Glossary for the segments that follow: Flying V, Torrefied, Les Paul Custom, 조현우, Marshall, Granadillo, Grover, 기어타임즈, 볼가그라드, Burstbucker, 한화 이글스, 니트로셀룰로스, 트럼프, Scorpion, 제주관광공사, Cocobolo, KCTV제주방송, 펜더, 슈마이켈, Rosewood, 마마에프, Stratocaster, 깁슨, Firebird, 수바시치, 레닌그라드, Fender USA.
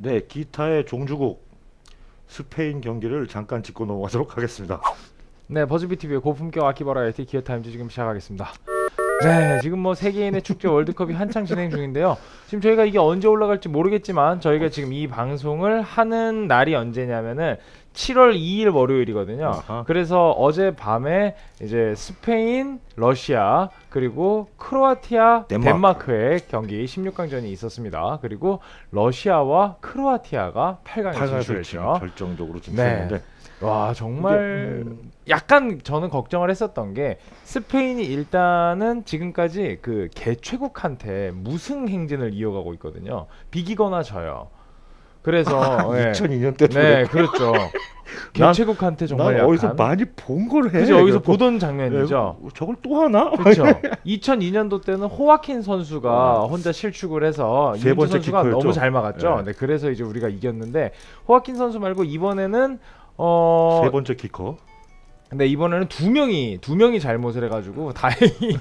네, 기타의 종주국 스페인 경기를 잠깐 짚고 넘어가도록 하겠습니다. 네, 버즈비TV의 고품격 악기 버라이어티 기어타임즈 지금 시작하겠습니다. 네, 지금 뭐 세계인의 축제 월드컵이 한창 진행 중인데요. 지금 저희가 이게 언제 올라갈지 모르겠지만 저희가 지금 이 방송을 하는 날이 언제냐면은 7월 2일 월요일이거든요. 아하. 그래서 어젯밤에 이제 스페인, 러시아, 그리고 크로아티아, 덴마크의 경기 16강전이 있었습니다. 그리고 러시아와 크로아티아가 8강에 진출했죠. 결정적으로 진출했는데. 네. 와, 정말 약간 저는 걱정을 했었던 게, 스페인이 일단은 지금까지 그 개최국한테 무승 행진을 이어가고 있거든요. 비기거나 져요. 그래서 2002년 때도 네, 그렇죠. 개최국한테 정말 난 어디서 많이 본 걸 해. 어디서 보던 장면이죠. 야, 저걸 또 하나? 그렇죠. 2002년도 때는 호아킨 선수가 혼자 실축을 해서 세 번째 선수가 키커였죠. 너무 잘 막았죠. 네. 네, 그래서 이제 우리가 이겼는데, 호아킨 선수 말고 이번에는 세 번째 키커. 근데 이번에는 두 명이 잘못을 해가지고 다행히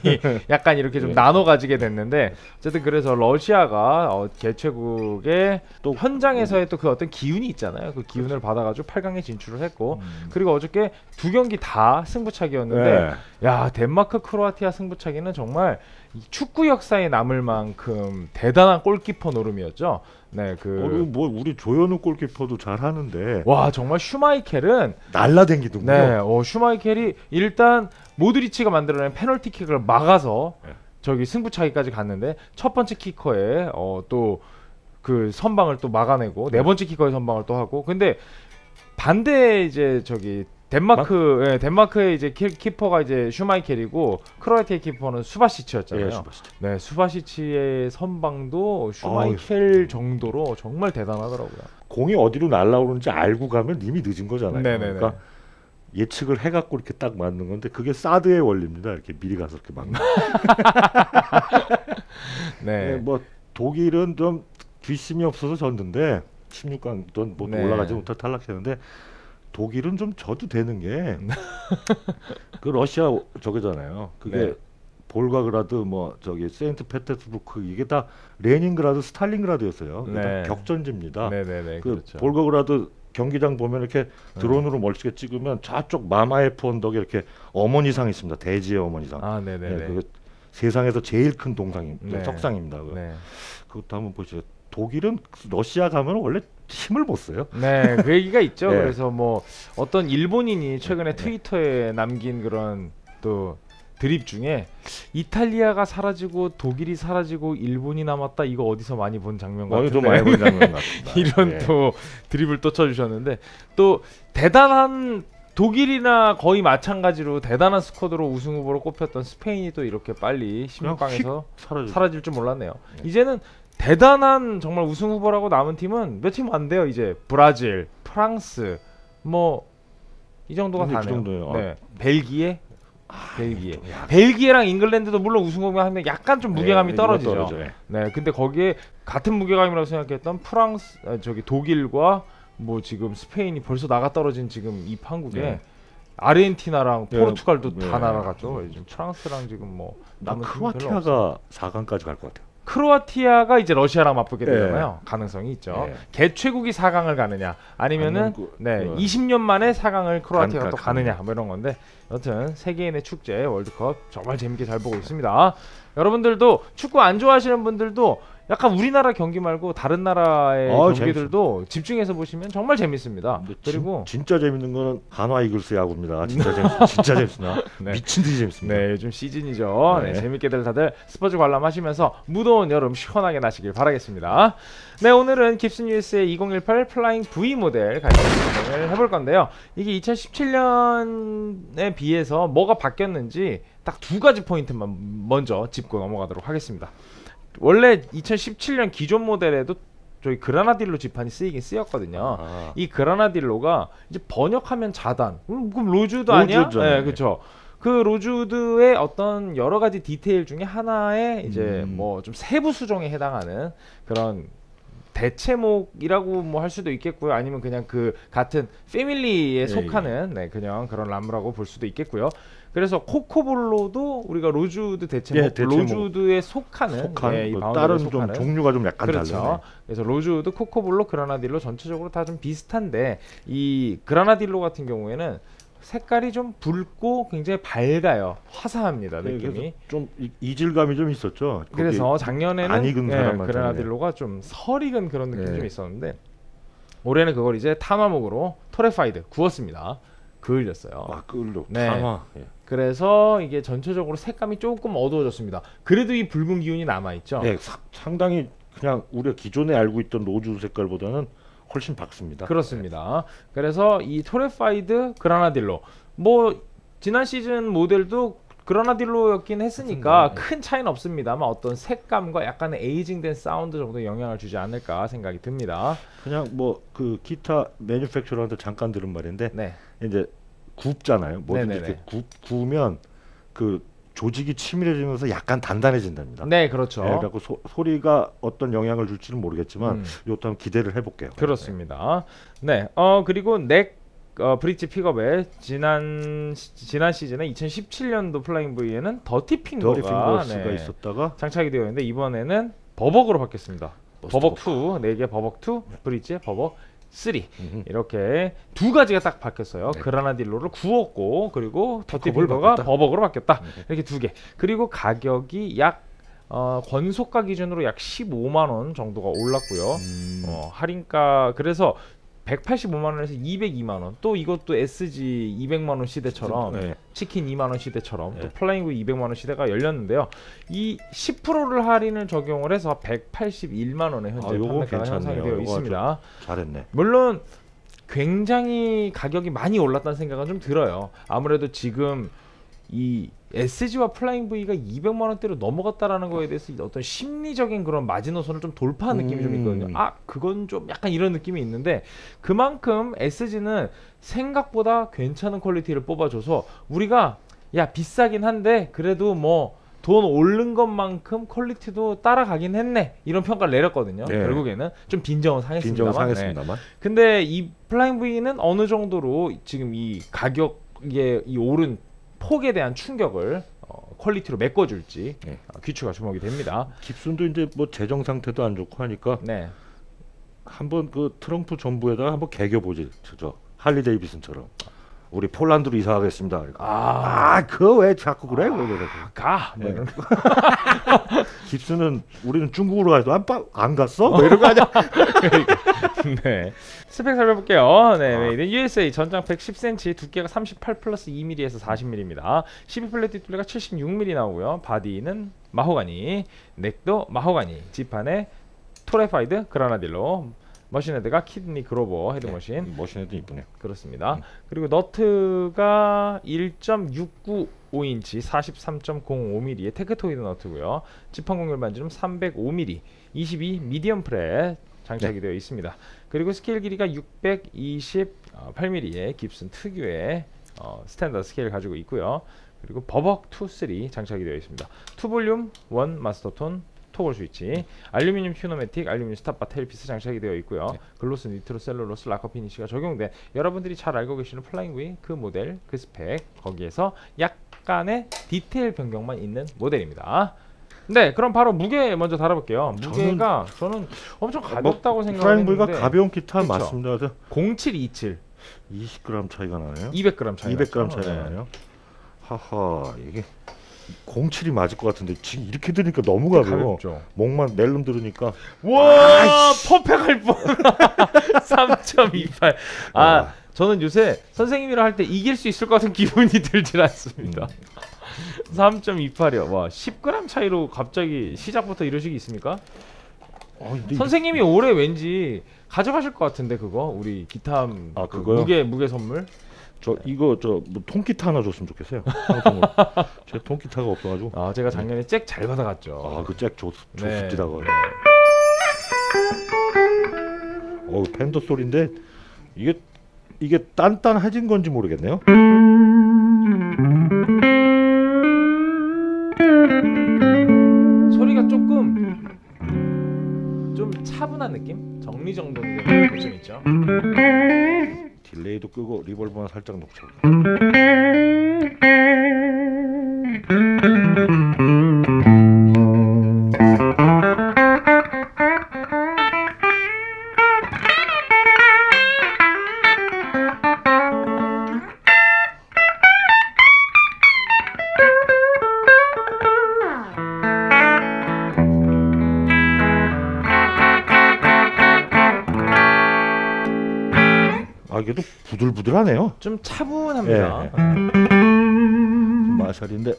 약간 이렇게 좀 나눠 가지게 됐는데, 어쨌든 그래서 러시아가 개최국의 또 현장에서의 또 그 어떤 기운이 있잖아요. 그 기운을 받아가지고 8강에 진출을 했고, 그리고 어저께 두 경기 다 승부차기였는데, 네. 야, 덴마크 크로아티아 승부차기는 정말 이 축구 역사에 남을 만큼 대단한 골키퍼 노름이었죠. 네, 그 뭐 우리 조현우 골키퍼도 잘하는데, 와, 정말 슈마이켈은 날라댕기더군요. 네, 슈마이켈이 일단 모드리치가 만들어낸 페널티킥을 막아서 저기 승부차기까지 갔는데, 첫 번째 키커에 또 그 선방을 또 막아내고, 네 번째 키커의 선방을 또 하고. 근데 반대 이제 저기 덴마크의 이제 키퍼가 이제 슈마이켈이고, 크로아티아 키퍼는 수바시치였잖아요. 예, 수바시치. 네, 수바시치의 선방도 슈마이켈 정도로 정말 대단하더라고요. 공이 어디로 날아오는지 알고 가면 이미 늦은 거잖아요. 네네네. 그러니까 예측을 해갖고 이렇게 딱 맞는 건데, 그게 사드의 원리입니다. 이렇게 미리 가서 이렇게 막는. 네. 네, 뭐 독일은 좀 뒷심이 없어서 졌는데 16강도 뭐 네. 올라가지 못하 탈락했는데. 독일은 좀 져도 되는 게 그 러시아 저거잖아요. 그게 네. 볼가그라드 뭐 저기 세인트 페테르부르크, 이게 다 레닌그라드, 스탈린그라드였어요. 네. 다 격전지입니다. 네네네. 그 그렇죠. 볼가그라드 경기장 보면 이렇게 드론으로 멀찍이 찍으면 좌쪽 마마에프 언덕에 이렇게 어머니상 있습니다. 대지의 어머니상. 아, 네네네. 네, 그 세상에서 제일 큰 동상입니다. 네. 석상입니다. 네. 그것도 한번 보시죠. 독일은 러시아 가면 원래 힘을 못 써요. 네, 그 얘기가 있죠. 네. 그래서 뭐 어떤 일본인이 최근에 트위터에 남긴 그런 또 드립 중에, 이탈리아가 사라지고 독일이 사라지고 일본이 남았다, 이거 어디서 많이 본 장면 같은데. 많이 본 장면 같습니다. 이런 네. 또 드립을 또 쳐주셨는데, 또 대단한 독일이나 거의 마찬가지로 대단한 스쿼드로 우승 후보로 꼽혔던 스페인이 또 이렇게 빨리 16강에서 사라질 줄 몰랐네요. 네. 이제는 대단한 정말 우승 후보라고 남은 팀은 몇 팀 안 돼요. 이제 브라질, 프랑스 뭐 이 정도가 다네요. 그 정도예요. 네. 아. 벨기에, 벨기에랑 잉글랜드도 물론 우승 후보가 하면 약간 좀 무게감이 네, 떨어지죠. 네, 근데 거기에 같은 무게감이라고 생각했던 프랑스, 저기 독일과 뭐 지금 스페인이 벌써 나가 떨어진 지금 이 판국에. 네. 아르헨티나랑 포르투갈도 네. 다 날아갔죠. 네. 프랑스랑 지금 뭐 남은 크로아티아가 4강까지 갈 것 같아요. 크로아티아가 이제 러시아랑 맞붙게 되잖아요. 네. 가능성이 있죠. 네. 개최국이 4강을 가느냐, 아니면은 네, 20년 만에 4강을 크로아티아가 또 가느냐, 뭐 이런 건데, 여튼 세계인의 축제 월드컵 정말 재밌게 잘 보고 있습니다. 여러분들도 축구 안 좋아하시는 분들도 약간 우리나라 경기 말고 다른 나라의 경기들도 재밌어. 집중해서 보시면 정말 재밌습니다. 그리고 진짜 재밌는 거는 한화 이글스 야구입니다. 진짜 재밌습니다. 네. 미친 듯이 재밌습니다. 네, 요즘 시즌이죠. 네. 네, 재밌게들 다들 스포츠 관람하시면서 무더운 여름 시원하게 나시길 바라겠습니다. 네, 오늘은 깁슨 USA의 2018 플라잉 V 모델 같이 진행을 해볼 건데요. 이게 2017년에 비해서 뭐가 바뀌었는지 딱 두 가지 포인트만 먼저 짚고 넘어가도록 하겠습니다. 원래 2017년 기존 모델에도 저희 그라나딜로 지판이 쓰이긴 쓰였거든요. 아. 이 그라나딜로가 이제 번역하면 자단. 그럼 로즈우드 아니야? 네, 그렇죠. 그 로즈우드의 어떤 여러 가지 디테일 중에 하나의 이제 뭐 좀 세부 수정에 해당하는 그런 대체목이라고 뭐 할 수도 있겠고요. 아니면 그냥 그 같은 패밀리에 속하는 그냥 그런 람브라고 볼 수도 있겠고요. 그래서 코코볼로도 우리가 로즈우드 대체목, 로즈우드에 속하는 뭐 다른 속하는. 좀 종류가 좀 약간 그렇죠. 달라요. 그래서 로즈우드, 코코볼로, 그라나딜로 전체적으로 다 좀 비슷한데 이 그라나딜로 같은 경우에는 색깔이 좀 붉고 굉장히 밝아요. 화사합니다. 느낌이 좀 이질감이 좀 있었죠. 그래서 작년에는 안 익은 그라나딜로가 좀 설익은 그런 느낌이 좀 있었는데 올해는 그걸 이제 타마목으로 토레파이드 구웠습니다. 그을렸어요. 아, 그을로 타마. 그래서 이게 전체적으로 색감이 조금 어두워졌습니다. 그래도 이 붉은 기운이 남아있죠. 네, 상당히 그냥 우리가 기존에 알고 있던 로즈 색깔보다는 훨씬 밝습니다. 그렇습니다. 네. 그래서 이 토레파이드 그라나딜로 뭐 지난 시즌 모델도 그라나딜로였긴 했으니까 큰 차이는 없습니다만 어떤 색감과 약간의 에이징된 사운드 정도 영향을 주지 않을까 생각이 듭니다. 그냥 뭐 그 기타 매뉴팩처러한테 잠깐 들은 말인데 이제 굽잖아요. 뭐든지 이렇게 구우면 그 조직이 치밀해지면서 약간 단단해진답니다. 네, 그렇죠. 네, 그래서 소리가 어떤 영향을 줄지는 모르겠지만 이것도 한번 기대를 해볼게요. 그렇습니다. 네, 그리고 넥 브릿지 픽업에 지난 시즌에 2017년도 플라잉 V에는 더티 핑거스가 있었다가 장착이 되어 있는데 이번에는 버벅으로 바뀌었습니다. 버벅2, 4개 버벅2, 브릿지에 버벅 3 이렇게 두 가지가 딱 바뀌었어요. 그라나딜로를 구웠고 그리고 더티핑거가 버벅으로 바뀌었다. 이렇게 두 개. 그리고 가격이 약 권소가 기준으로 약 15만원 정도가 올랐고요. 할인가 그래서 185만원에서 202만원 또 이것도 SG 200만원 시대처럼 치킨 2만원 시대처럼 또 플라잉 V 200만원 시대가 열렸는데요. 이 10%를 할인을 적용을 해서 181만원에 현재 판매가 형성이 되어 있습니다. 잘했네. 물론 굉장히 가격이 많이 올랐다는 생각은 좀 들어요. 아무래도 지금 이 SG와 플라잉 V가 200만원대로 넘어갔다라는 거에 대해서 어떤 심리적인 그런 마지노선을 좀 돌파한 느낌이 좀 있거든요. 아, 그건 좀 약간 이런 느낌이 있는데 그만큼 SG는 생각보다 괜찮은 퀄리티를 뽑아줘서 우리가 야, 비싸긴 한데 그래도 뭐 돈 오른 것만큼 퀄리티도 따라가긴 했네 이런 평가를 내렸거든요. 결국에는 좀 빈정은 상했습니다만. 근데 이 플라잉 V는 어느 정도로 지금 이 가격 이게 이 오른 폭에 대한 충격을 퀄리티로 메꿔줄지 귀추가 주목이 됩니다. 깁슨도 이제 뭐 재정 상태도 안 좋고 하니까 한번 그 트럼프 정부에다가 한번 개겨보지. 할리 데이비슨처럼 우리 폴란드로 이사하겠습니다. 아, 그거 왜 자꾸 그래? 가! 뭐 이런 거. 깁슨은 우리는 중국으로 가도 안 갔어? 뭐 이런 거 아니야? 스펙 살펴볼게요. 메이드 USA 전장 110cm, 두께가 38+2mm에서 40mm입니다. 12플랫 뒷둘레가 76mm 나오고요. 바디는 마호가니, 넥도 마호가니, 지판에 토레파이드 그라나딜로, 머신헤드가 키드니 그로버 헤드머신. 머신헤드 이쁘네요. 그렇습니다. 그리고 너트가 1.695인치 43.05mm의 테크토이드 너트고요. 지판공률 반지름 305mm 22 미디엄 프렛 장착이 되어 있습니다. 그리고 스케일 길이가 628mm의 깁슨 특유의 스탠다드 스케일 가지고 있고요. 그리고 버벅 2, 3 장착이 되어 있습니다. 2볼륨 1 마스터톤 토글 스위치, 알루미늄 튜노매틱, 알루미늄 스탑바 테일피스 장착이 되어 있고요. 글로스 니트로셀룰로스 락커 피니쉬가 적용된 여러분들이 잘 알고 계시는 플라잉 V 그 모델, 그 스펙 거기에서 약간의 디테일 변경만 있는 모델입니다. 네, 그럼 바로 무게 먼저 달아볼게요. 무게가 저는 엄청 가볍다고 생각을 했는데 플라잉 V가 가벼운 기타 맞습니다. 0727 20g 차이가 나네요. 200g 차이 200g 차이 나네요. 하하, 이게 07이 맞을 것 같은데 지금 이렇게 들으니까 너무 가벼워. 목만 낼름 들으니까 와, 퍼펙할 뻔. 3.28. 아, 저는 요새 선생님이랑 할 때 이길 수 있을 것 같은 기분이 들질 않습니다. 3.28이요. 와, 10g 차이로 갑자기 시작부터 이러시기 있습니까? 선생님이 올해 왠지 가져가실 것 같은데 그거 우리 기타함 그 무게 선물. 저 이거 저 뭐 통기타 하나 줬으면 좋겠어요. 제가 통기타가 없어가지고. 아, 제가 작년에 잭 잘 받아갔죠. 아, 그 잭 좋습니다. 어우, 팬더 소리인데 이게 단단해진 건지 모르겠네요. 소리가 조금 좀 차분한 편안한 느낌? 정리정돈이 되는 느낌이 있죠. 딜레이도 끄고 리볼버만 살짝 녹죠. 얘도 부들부들하네요. 좀 차분합니다. 예. 좀 마샬인데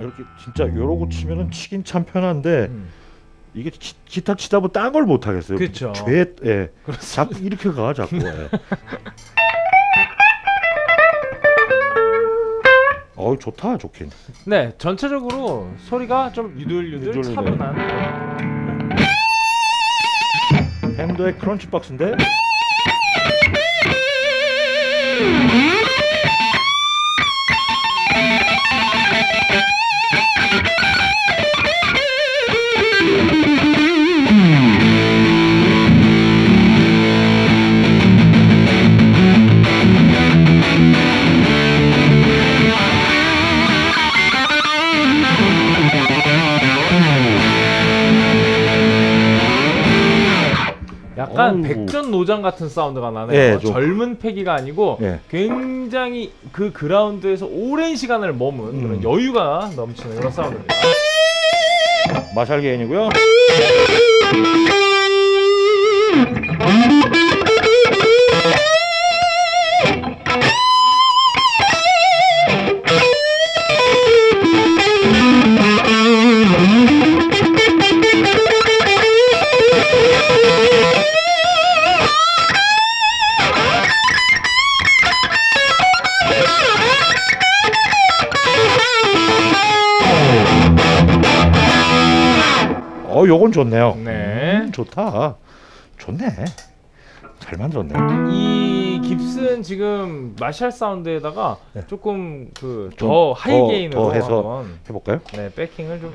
이렇게 진짜 요러고 치면은 치긴 참 편한데 이게 기타 치다 보면 딴 걸 못 하겠어요. 그렇죠. 예. 자꾸 이렇게 가 자꾸. 예. 어우 좋다 좋긴. 네 전체적으로 소리가 좀 유들유들 차분한. 밴더의 크런치 박스인데. 약간 백전 노장 같은 사운드가 나네요. 예, 젊은 패기가 아니고 예. 굉장히 그 그라운드에서 오랜 시간을 머문 그런 여유가 넘치는 그런 사운드입니다. 마샬 게인이고요. 요건 좋네요. 네, 좋다. 좋네. 잘 만들었네. 이 깁슨 지금 마샬 사운드에다가 네. 조금 그 더 하이 게인으로 더 해서 한번 해볼까요? 네, 백킹을 좀.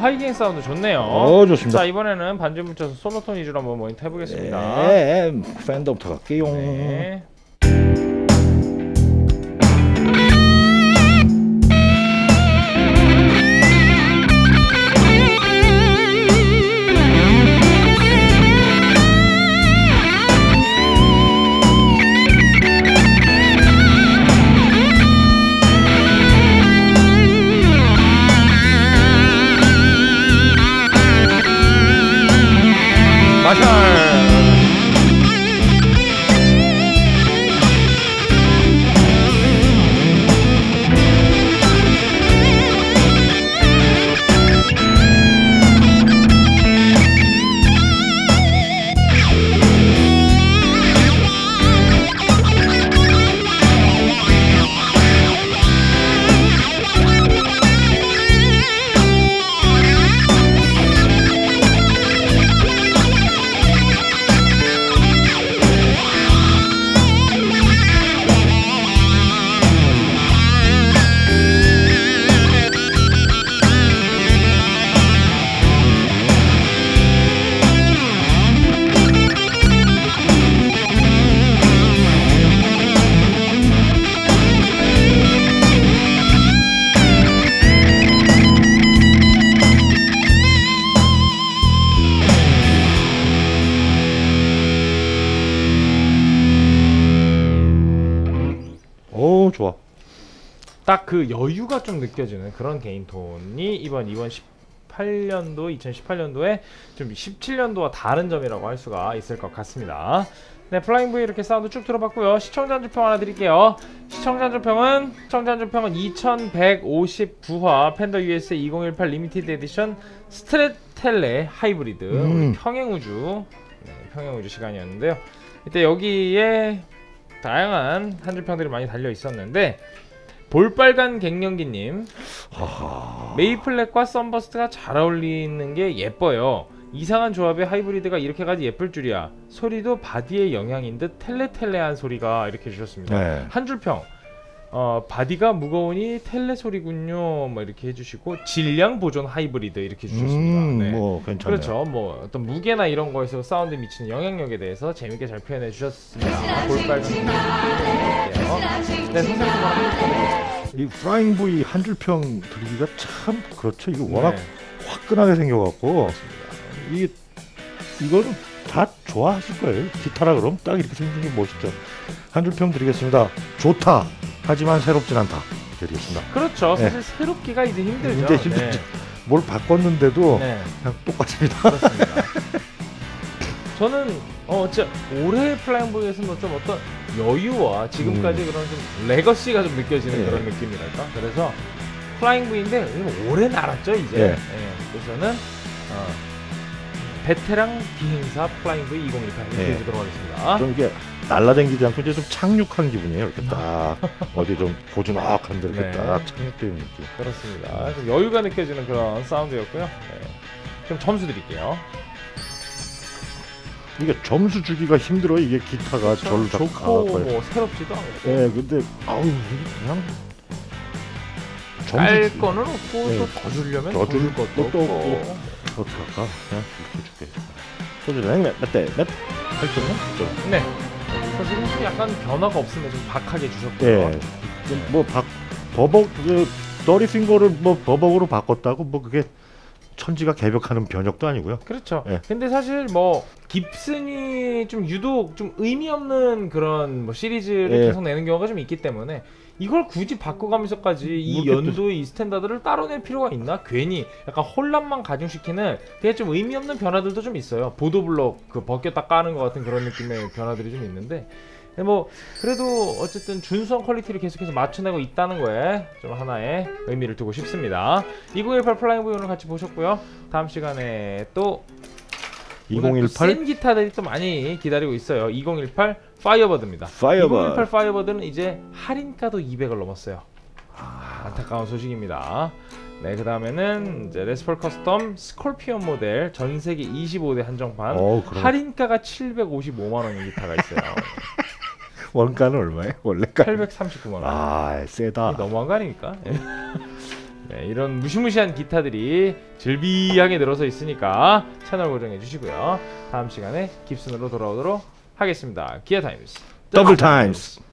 하이게인 사운드 좋네요. 좋습니다. 자 이번에는 반주 묻혀서 솔로톤 위주로 한번 모니터 해보겠습니다. 네, 팬더부터 갈게요. 네. 좋아. 딱 그 여유가 좀 느껴지는 그런 개인톤이 이번 2018년도에 좀 17년도와 다른 점이라고 할 수가 있을 것 같습니다. 네, 플라잉 V 이렇게 사운드 쭉 들어봤고요. 시청자 한줄평 하나 드릴게요. 시청자 한줄평은 2159화 펜더 USA 2018 리미티드 에디션 스트레텔레 하이브리드 평행우주, 네, 평행우주 시간이었는데요. 이때 여기에 다양한 한줄평들이 많이 달려 있었는데, 볼빨간 갱년기님, 메이플렉과 썬버스트가 잘 어울리는 게 예뻐요. 이상한 조합의 하이브리드가 이렇게까지 예쁠 줄이야. 소리도 바디의 영향인 듯 텔레텔레한 소리가, 이렇게 주셨습니다. 네. 한 줄평, 바디가 무거우니 텔레 소리군요, 뭐 이렇게 해주시고, 질량 보존 하이브리드, 이렇게 주셨습니다. 네. 뭐 괜찮네요. 그렇죠. 뭐 어떤 무게나 이런 거에서 사운드에 미치는 영향력에 대해서 재밌게 잘 표현해 주셨습니다. 볼빨간 갱년기님. 네, 선생님. 이 플라잉 V 한 줄평 드리기가 참 그렇죠. 이거 워낙, 네, 화끈하게 생겨갖고, 이거는 다 좋아하실 거예요. 기타라 그럼 딱 이렇게 생긴 게 멋있죠. 한 줄평 드리겠습니다. 좋다. 하지만 새롭진 않다. 드리겠습니다. 그렇죠. 네. 사실 새롭기가 이제 힘들죠. 이제 힘들죠. 네. 뭘 바꿨는데도, 네, 그냥 똑같습니다. 그렇습니다. 저는 진짜 올해 플라잉 V에서는 좀 어떤 여유와 지금까지 그런 좀 레거시가 좀 느껴지는, 예, 그런 느낌이랄까. 그래서 플라잉 V인데 오래 날았죠 이제. 예. 예. 그래서는 베테랑 비행사 플라잉 V 2018 이렇게 해주도록 하겠습니다. 좀 이게 날라댕기지 않고 이제 좀 착륙한 기분이에요. 이렇게 딱 어디 좀 고즈넉한데 이렇게, 네, 딱 착륙되는 느낌. 그렇습니다. 좀 여유가 느껴지는 그런 사운드였고요. 네. 좀 점수 드릴게요. 이게 점수 주기가 힘들어요. 이게 기타가 절로 좋고 뭐 새롭지도 않고. 예, 네, 근데 아우 그냥 알 거는 없고, 네, 또 더 주려면 더 줄 것도 없고. 어떻게 할까? 그냥 이렇게 줄게. 소주는 몇 대? 몇? 8점이요? 네. 사실은 좀 약간 변화가 없으면 좀 박하게 주셨고요. 네. 뭐 박 버벅 그 더리핑거를 뭐 버벅으로 바꿨다고 뭐 그게 천지가 개벽하는 변혁도 아니고요. 그렇죠. 예. 근데 사실 뭐 깁슨이 좀 유독 좀 의미 없는 그런 뭐 시리즈를, 예, 계속 내는 경우가 좀 있기 때문에 이걸 굳이 바꿔가면서까지 이 연도의 이 스탠다드를 따로 낼 필요가 있나? 괜히 약간 혼란만 가중시키는 되게 좀 의미 없는 변화들도 좀 있어요. 보도블록 그 벗겼다 까는 것 같은 그런 느낌의 변화들이 좀 있는데, 뭐 그래도 어쨌든 준수한 퀄리티를 계속해서 맞춰내고 있다는 거에 좀 하나의 의미를 두고 싶습니다. 2018 플라잉 V 오늘 같이 보셨고요. 다음 시간에 또 2018 센 기타들이 또 많이 기다리고 있어요. 2018 파이어버드입니다. 파이어버드. 2018 파이어버드는 이제 할인가도 200을 넘었어요. 안타까운 소식입니다. 네, 그 다음에는 이제 레스폴 커스텀 스콜피언 모델 전세계 25대 한정판, 할인가가 755만원인 기타가 있어요. 원가는 얼마예요? 원래가 839만원. 아, 세다. 너무한 거 아닙니까? 네, 이런 무시무시한 기타들이 즐비하게 늘어서 있으니까 채널 고정해 주시고요. 다음 시간에 깁슨으로 돌아오도록 하겠습니다. 기아 타임스. 더블 타임스.